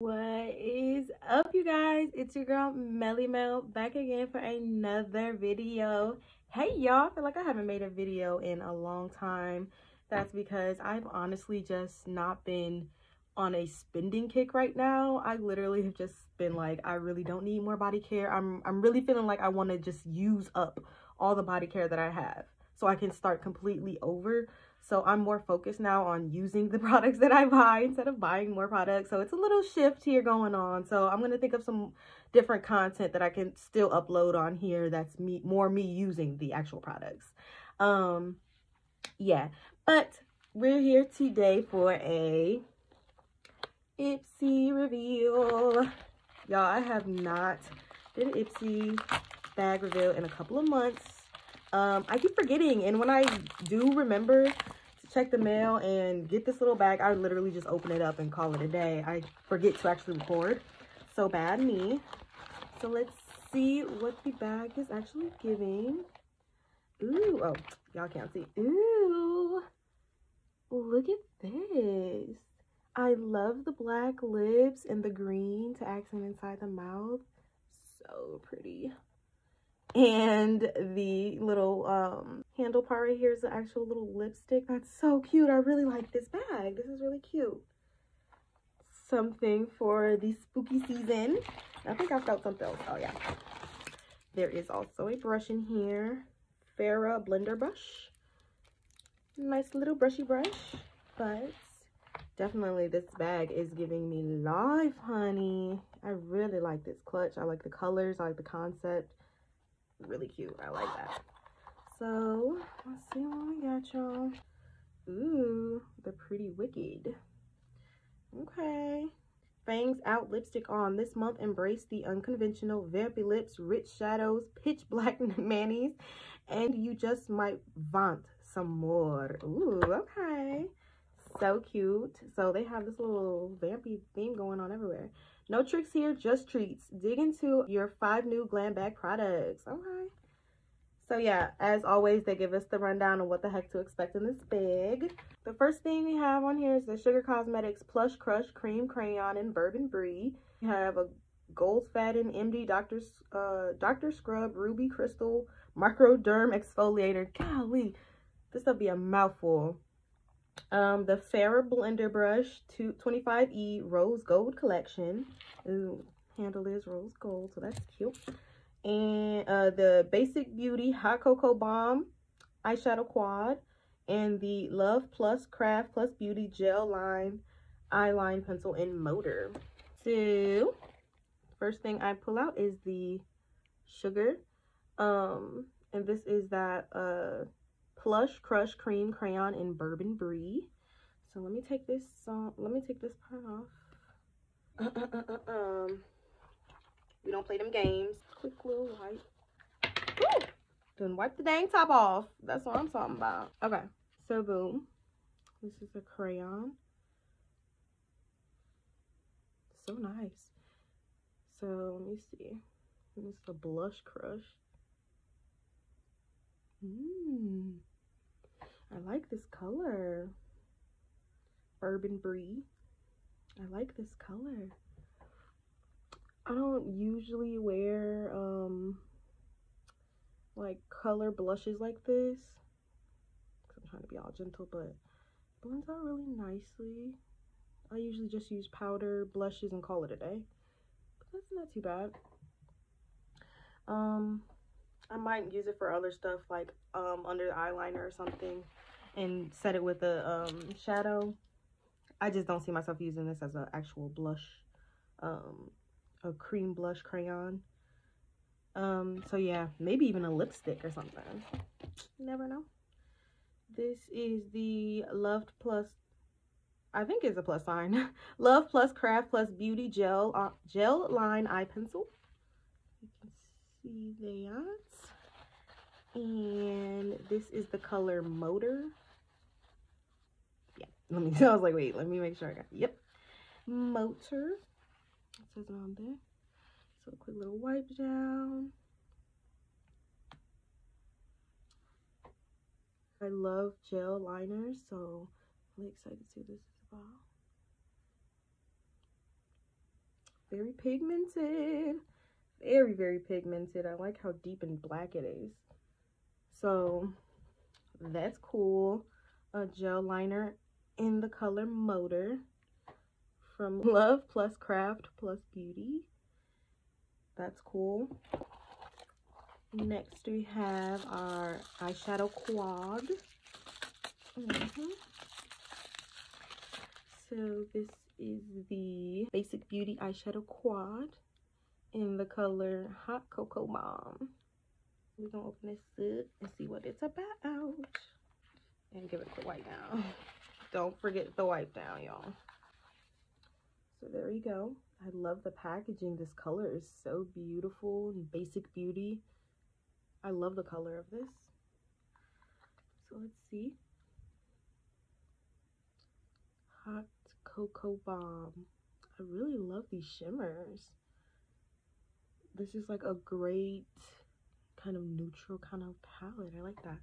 What is up, you guys? It's your girl Melly Mel back again for another video. Hey y'all, I feel like I haven't made a video in a long time. That's because I've honestly just not been on a spending kick right now. I literally have just been like, I really don't need more body care. I'm really feeling like I want to just use up all the body care that I have so I can start completely over. So I'm more focused now on using the products that I buy instead of buying more products. So it's a little shift here going on. So I'm going to think of some different content that I can still upload on here that's more me using the actual products. Yeah, but we're here today for a Ipsy reveal. Y'all, I have not did an Ipsy bag reveal in a couple of months. I keep forgetting, and when I do remember to check the mail and get this little bag, I literally just open it up and call it a day. I forget to actually record. So bad me. So let's see what the bag is actually giving. Ooh, oh, y'all can't see. Ooh, look at this. I love the black lips and the green to accent inside the mouth. So pretty. And the little handle part right here is the actual little lipstick. That's so cute. I really like this bag. This is really cute. Something for the spooky season. I think I felt something else. Oh yeah, there is also a brush in here. Farah Blender Brush. Nice little brushy brush. But definitely this bag is giving me life, honey. I really like this clutch. I like the colors. I like the concept. Really cute. I like that. So let's see what we got, y'all. Ooh, the Pretty Wicked. Okay, fangs out, lipstick on. This month embrace the unconventional, vampy lips, rich shadows, pitch black manis, and you just might vaunt some more. Ooh, okay, so cute. So they have this little vampy theme going on everywhere. No tricks here, just treats. Dig into your 5 new glam bag products. Okay. So yeah, as always, they give us the rundown on what the heck to expect in this bag. The first thing we have on here is the Sugar Cosmetics Plush Crush Cream Crayon in Bourbon Brie. We have a Gold Faden MD Dr. Scrub Ruby Crystal Microderm Exfoliator. Golly, this will be a mouthful. The Farah Blender Brush 25E Rose Gold Collection. Ooh, handle is rose gold, so that's cute. And the Basic Beauty Hot Cocoa Balm Eyeshadow Quad. And the Love Plus Craft Plus Beauty Gel Line Eyeline Pencil and Motor. So, first thing I pull out is the Sugar. And this is that, Plush Crush Cream Crayon in Bourbon Brie. So let me take this part off. We don't play them games. Quick little wipe. Woo! Then wipe the dang top off. That's what I'm talking about. Okay, so boom, this is a crayon. So nice. So let me see. This is a Blush Crush. Mmm, I like this color. Bourbon Brie. I like this color. I don't usually wear like color blushes like this, 'cause I'm trying to be all gentle, but it blends out really nicely. I usually just use powder blushes and call it a day, but that's not too bad. I might use it for other stuff, like under the eyeliner or something, and set it with a shadow. I just don't see myself using this as an actual blush, a cream blush crayon. So yeah, maybe even a lipstick or something. You never know. This is the Love Plus, I think it's a plus sign. Love Plus Craft Plus Beauty Gel Line Eye Pencil. You can see that. And this is the color Motor. Yeah, let me, I was like, wait, let me make sure I got, yep, Motor. It says it on there. So a quick little wipe down. I love gel liners, so I'm really excited to see what this is about. very pigmented, very pigmented. I like how deep and black it is, so that's cool. A gel liner in the color Motor from Love Plus Craft Plus Beauty. That's cool. Next we have our eyeshadow quad. So this is the Basic Beauty eyeshadow quad in the color Hot Cocoa Bomb. We're gonna open this up and see what it's about and give it the wipe down. Don't forget the wipe down, y'all. So there you go. I love the packaging. This color is so beautiful. Basic Beauty. I love the color of this. So let's see. Hot Cocoa Bomb. I really love these shimmers. This is like a great kind of neutral kind of palette. I like that.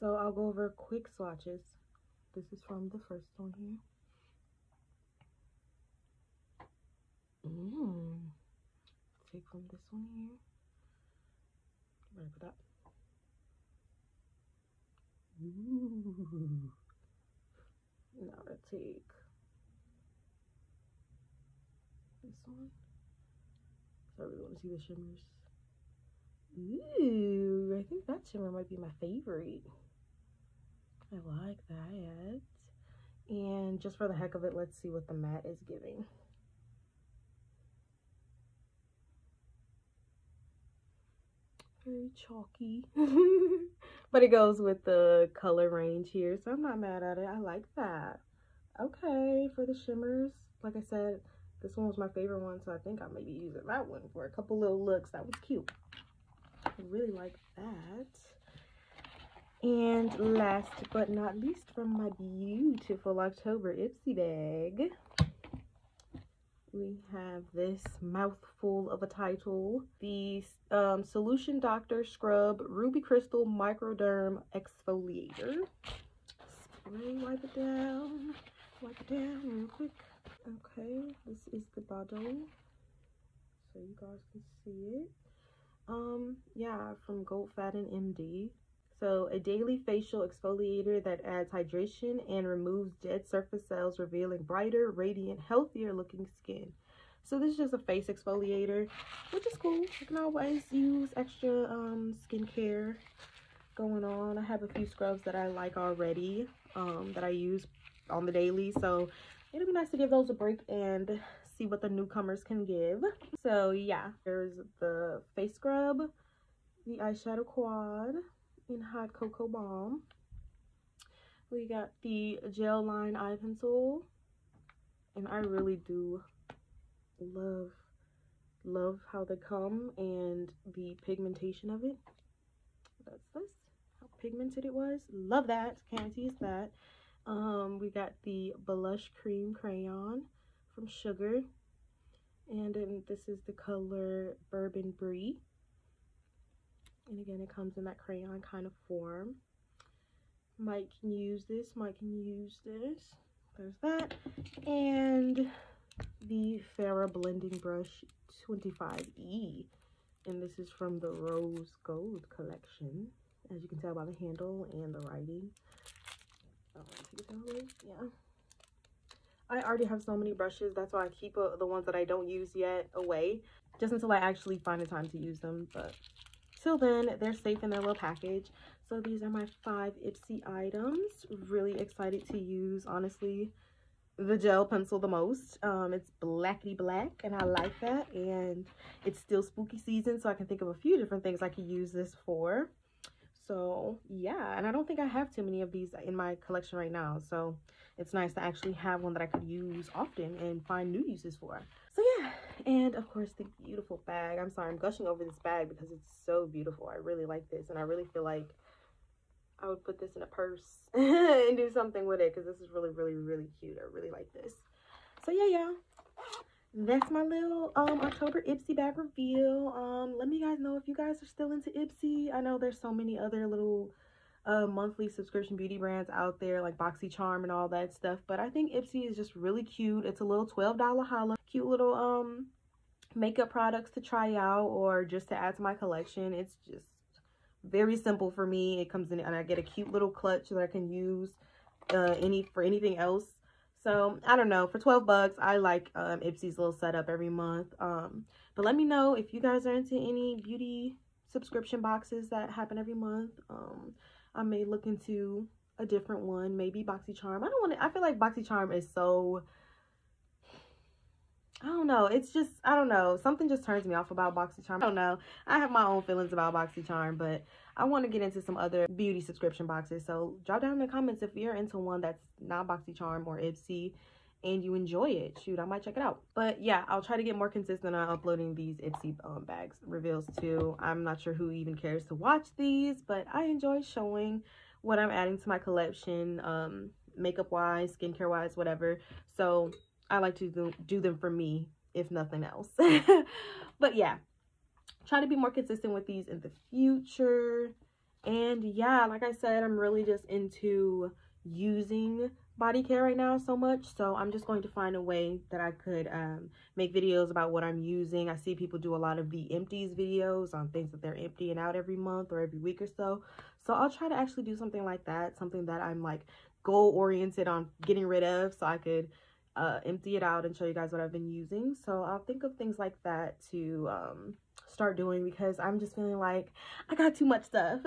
So I'll go over quick swatches. This is from the first one here. Take from this one here. Right for that. Now I take this one. I really want to see the shimmers. Ooh, I think that shimmer might be my favorite. I like that. And just for the heck of it, let's see what the matte is giving. Very chalky, but it goes with the color range here, so I'm not mad at it. I like that. Okay, for the shimmers, like I said, this one was my favorite one, so I think I may be using that one for a couple little looks. That was cute. I really like that. And last but not least, from my beautiful October Ipsy bag, we have this mouthful of a title, the Solution Doctor Scrub Ruby Crystal Microderm Exfoliator. Spray, wipe it down real quick. Okay, this is the bottle, so you guys can see it. Yeah, from Faden MD. So, a daily facial exfoliator that adds hydration and removes dead surface cells, revealing brighter, radiant, healthier looking skin. So this is just a face exfoliator, which is cool. You can always use extra skincare going on. I have a few scrubs that I like already that I use on the daily. So it'll be nice to give those a break and see what the newcomers can give. So yeah, there's the face scrub, the eyeshadow quad, in Hot Cocoa Bomb. We got the gel line eye pencil, and I really do love how they come and the pigmentation of it. That's this, how pigmented it was. Love that, can't use that. We got the blush cream crayon from Sugar, and then this is the color Bourbon Brie. And again, it comes in that crayon kind of form. Mike can use this. Mike can use this. There's that. And the Farah Blending Brush 25E. And this is from the Rose Gold collection. As you can tell by the handle and the writing. Yeah. I already have so many brushes. That's why I keep the ones that I don't use yet away. Just until I actually find the time to use them. But till then, they're safe in their little package. So these are my 5 Ipsy items. Really excited to use, honestly, the gel pencil the most. It's blackety black, and I like that. And it's still spooky season, so I can think of a few different things I could use this for. So yeah, and I don't think I have too many of these in my collection right now. So it's nice to actually have one that I could use often and find new uses for. So yeah, and of course the beautiful bag. I'm sorry, I'm gushing over this bag because it's so beautiful. I really like this, and I really feel like I would put this in a purse and do something with it because this is really, really, really cute. I really like this. So yeah, y'all. That's my little October Ipsy bag reveal. Let me guys know if you guys are still into Ipsy. I know there's so many other little monthly subscription beauty brands out there like BoxyCharm and all that stuff, but I think Ipsy is just really cute. It's a little $12 holla, cute little makeup products to try out or just to add to my collection. It's just very simple for me. It comes in and I get a cute little clutch that I can use for anything else. So I don't know, for 12 bucks, I like Ipsy's little setup every month. But let me know if you guys are into any beauty subscription boxes that happen every month. I may look into a different one, maybe BoxyCharm. I feel like BoxyCharm is so, I don't know. It's just, I don't know. Something just turns me off about BoxyCharm. I don't know. I have my own feelings about BoxyCharm, but I want to get into some other beauty subscription boxes. So drop down in the comments if you're into one that's not BoxyCharm or Ipsy and you enjoy it. Shoot, I might check it out. But yeah, I'll try to get more consistent on uploading these Ipsy bags reveals too. I'm not sure who even cares to watch these, but I enjoy showing what I'm adding to my collection, makeup wise, skincare wise, whatever. So I like to do them for me, if nothing else. But yeah, try to be more consistent with these in the future. And yeah, like I said, I'm really just into using body care right now so much. So I'm just going to find a way that I could make videos about what I'm using. I see people do a lot of the empties videos on things that they're emptying out every month or every week or so. So I'll try to actually do something like that, something that I'm like goal-oriented on getting rid of, so I could empty it out and show you guys what I've been using. So I'll think of things like that to start doing, because I'm just feeling like I got too much stuff.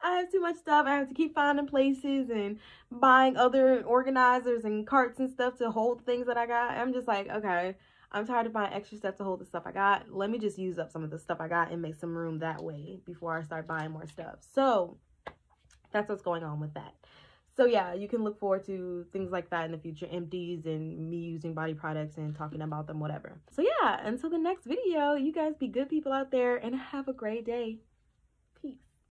I have too much stuff. I have to keep finding places and buying other organizers and carts and stuff to hold things that I got. I'm just like, okay, I'm tired of buying extra stuff to hold the stuff I got. Let me just use up some of the stuff I got and make some room that way before I start buying more stuff. So that's what's going on with that. So yeah, you can look forward to things like that in the future, empties and me using body products and talking about them, whatever. So yeah, until the next video, you guys be good people out there and have a great day.